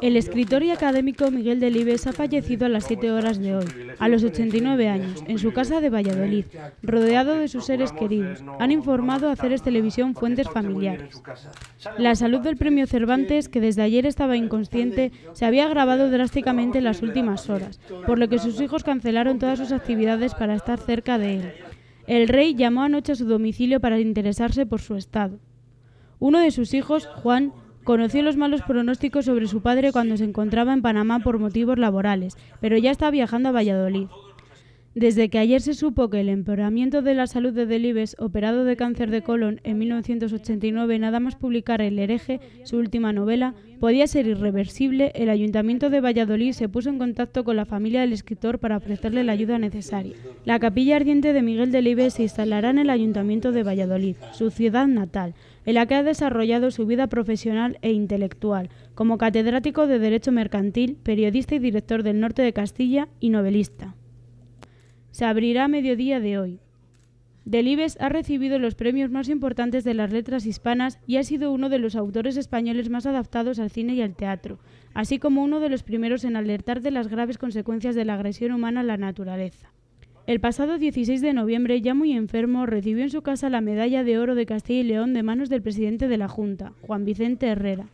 El escritor y académico Miguel Delibes ha fallecido a las 7 horas de hoy, a los 89 años, en su casa de Valladolid, rodeado de sus seres queridos. Han informado a Ceres Televisión fuentes familiares. La salud del Premio Cervantes, que desde ayer estaba inconsciente, se había agravado drásticamente en las últimas horas, por lo que sus hijos cancelaron todas sus actividades para estar cerca de él. El rey llamó anoche a su domicilio para interesarse por su estado. Uno de sus hijos, Juan, conoció los malos pronósticos sobre su padre cuando se encontraba en Panamá por motivos laborales, pero ya está viajando a Valladolid. Desde que ayer se supo que el empeoramiento de la salud de Delibes, operado de cáncer de colon en 1989, nada más publicar El hereje, su última novela, podía ser irreversible, el Ayuntamiento de Valladolid se puso en contacto con la familia del escritor para ofrecerle la ayuda necesaria. La capilla ardiente de Miguel Delibes se instalará en el Ayuntamiento de Valladolid, su ciudad natal, en la que ha desarrollado su vida profesional e intelectual, como catedrático de Derecho Mercantil, periodista y director del Norte de Castilla y novelista. Se abrirá a mediodía de hoy. Delibes ha recibido los premios más importantes de las letras hispanas y ha sido uno de los autores españoles más adaptados al cine y al teatro, así como uno de los primeros en alertar de las graves consecuencias de la agresión humana a la naturaleza. El pasado 16 de noviembre, ya muy enfermo, recibió en su casa la Medalla de Oro de Castilla y León de manos del presidente de la Junta, Juan Vicente Herrera.